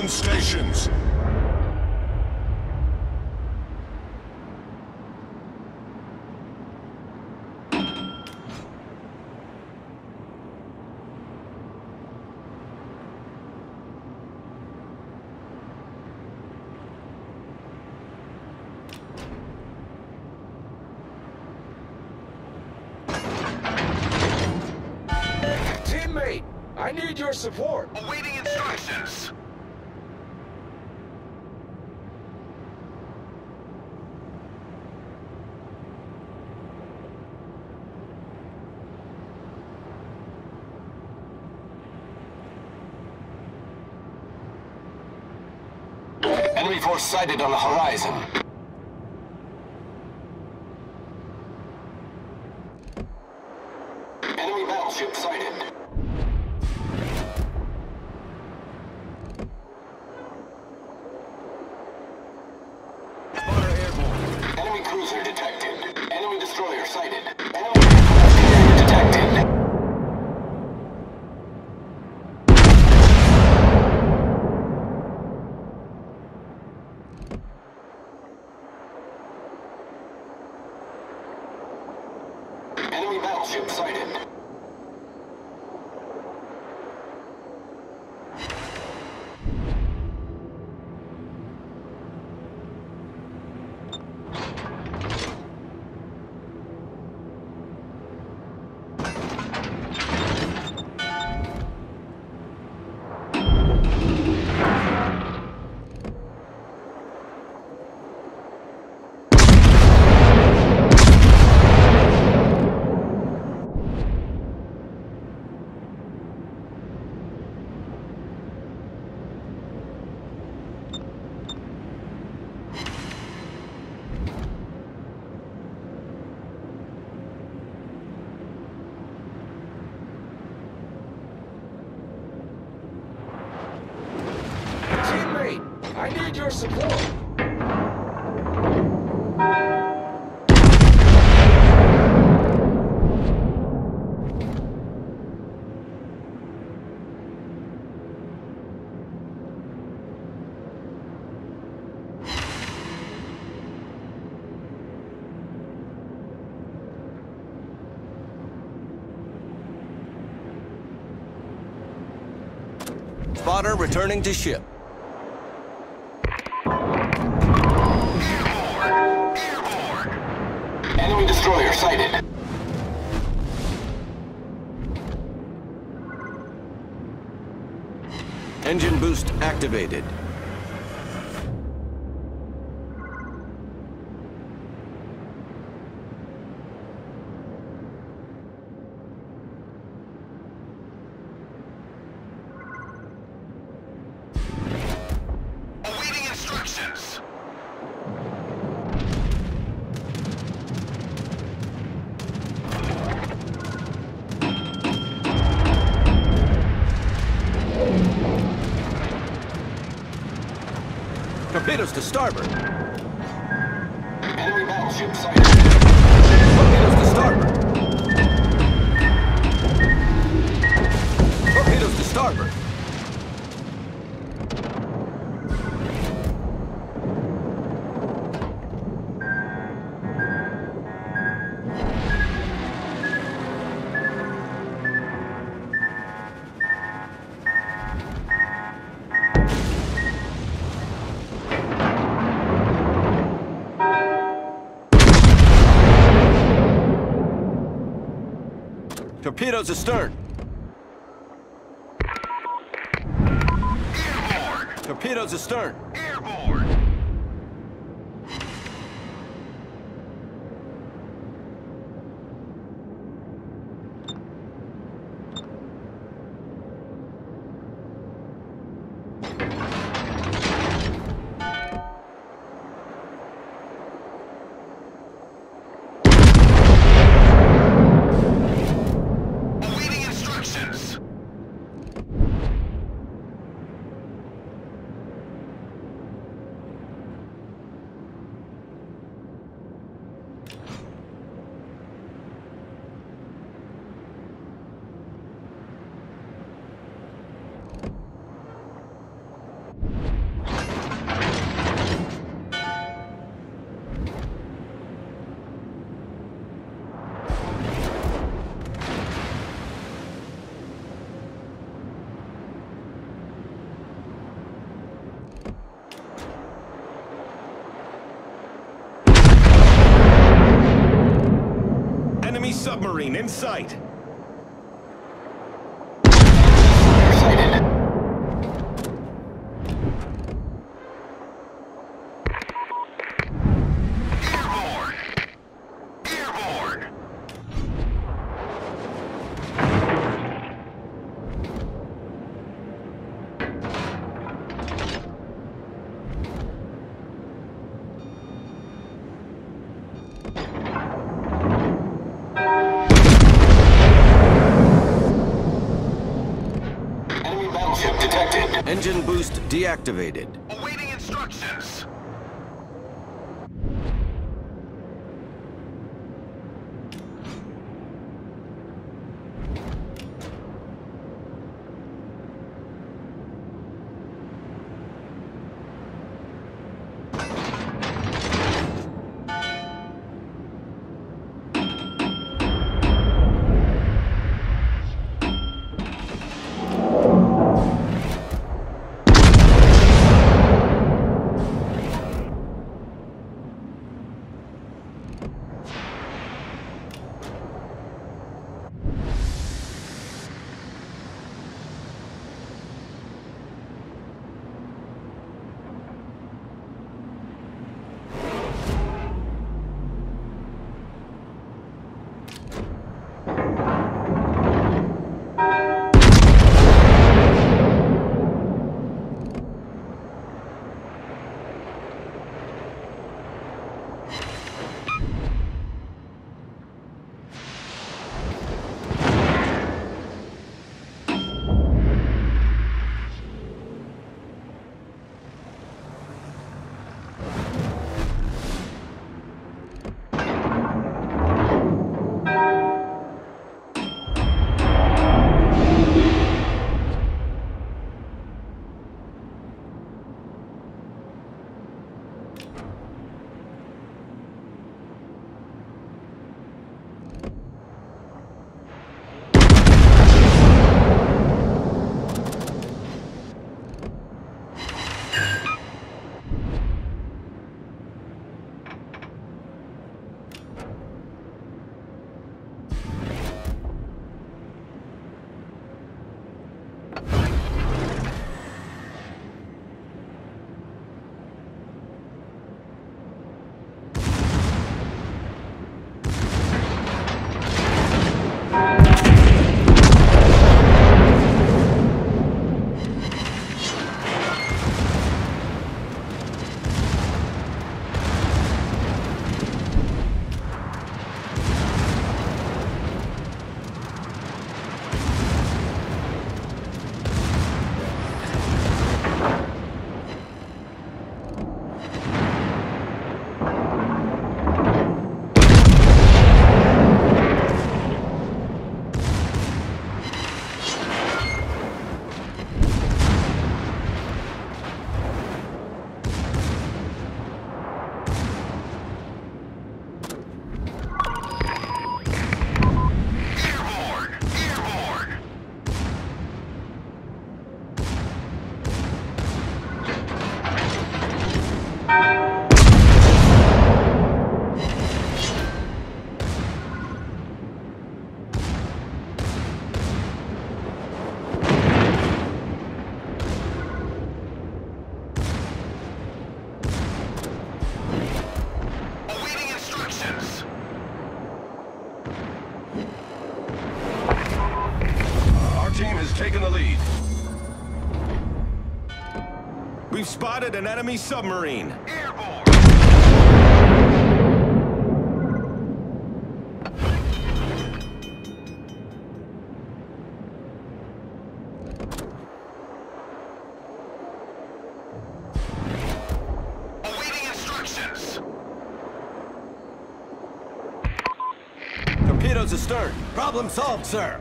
Guardian stations. I need your support. Awaiting instructions. Enemy force sighted on the horizon. I need your support! Spotter returning to ship. Destroyer sighted. Engine boost activated. Torpedoes to starboard. Enemy battleship sighted. Torpedoes to starboard. Torpedoes to starboard. Torpedoes astern. Airborne. Torpedoes astern. Airborne. Enemy submarine in sight. Engine boost deactivated. Awaiting instructions. Taking the lead. We've spotted an enemy submarine. Airborne. Awaiting instructions. Torpedoes astern. Problem solved, sir.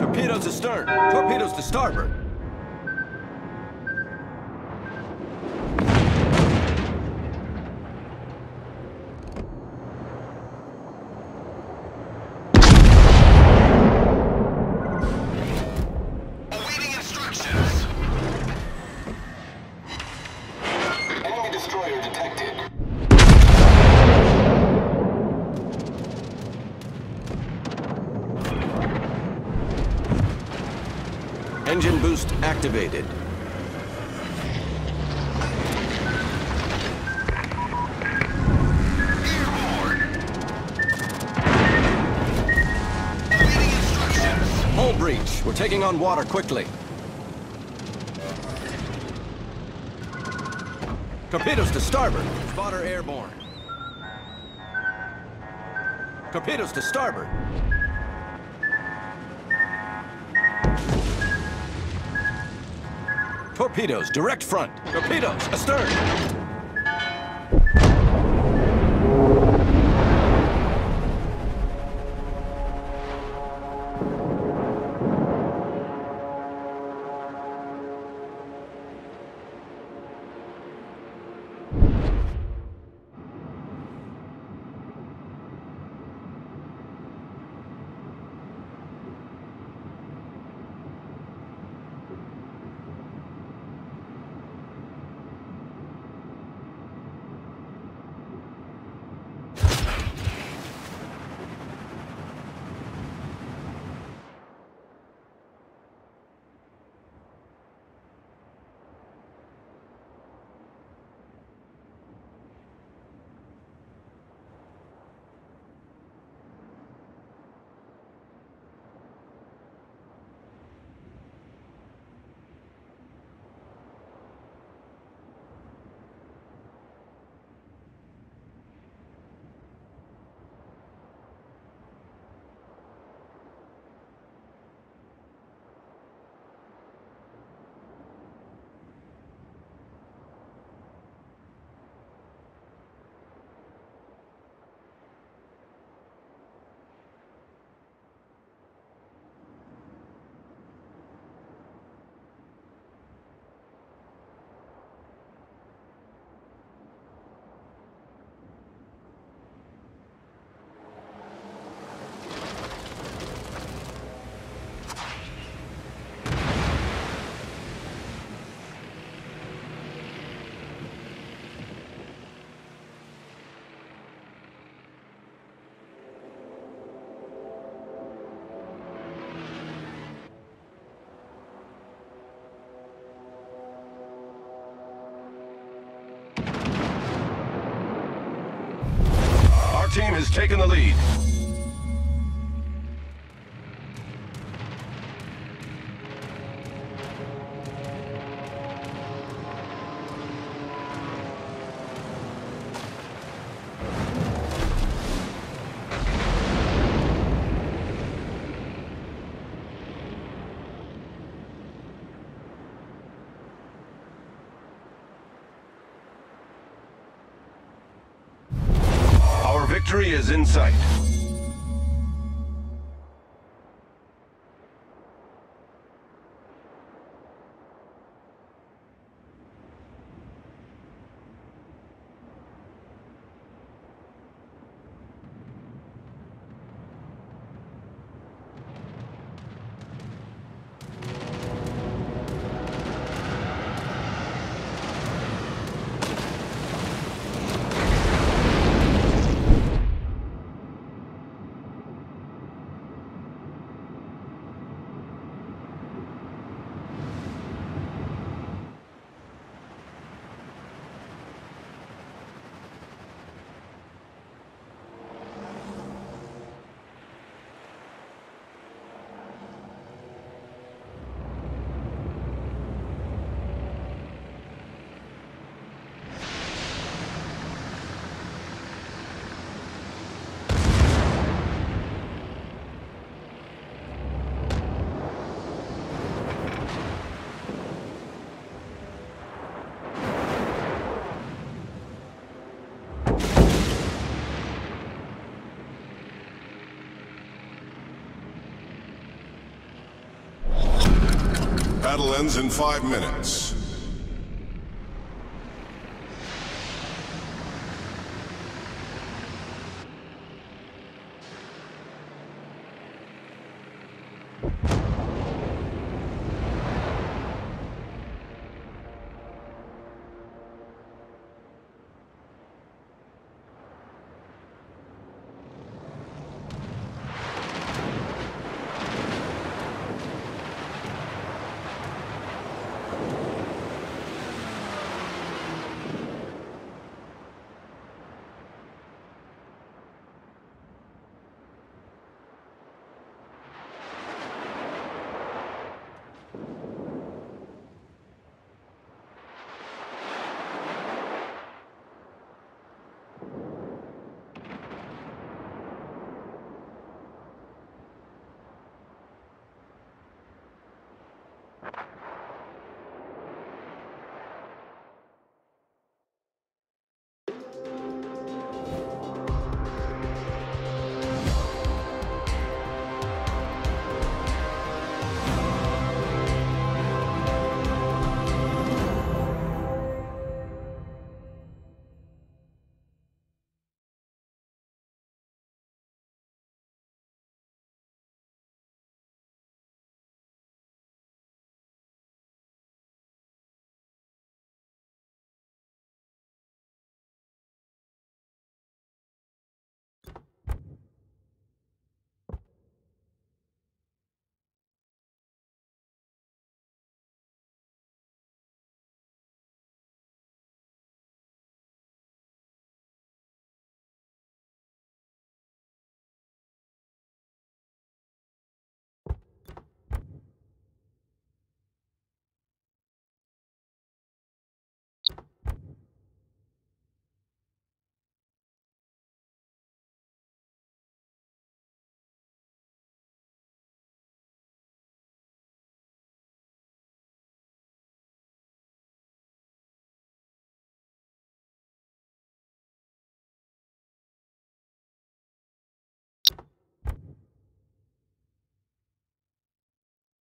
Torpedoes astern. Torpedoes to starboard. Awaiting instructions. Enemy destroyer detected. Engine boost activated. Airborne. Awaiting instructions. Hull breach. We're taking on water quickly. Torpedoes to starboard. Spotter airborne. Torpedoes to starboard. Torpedoes, direct front. Torpedoes, astern. Our team has taken the lead. Victory is in sight. Battle ends in 5 minutes.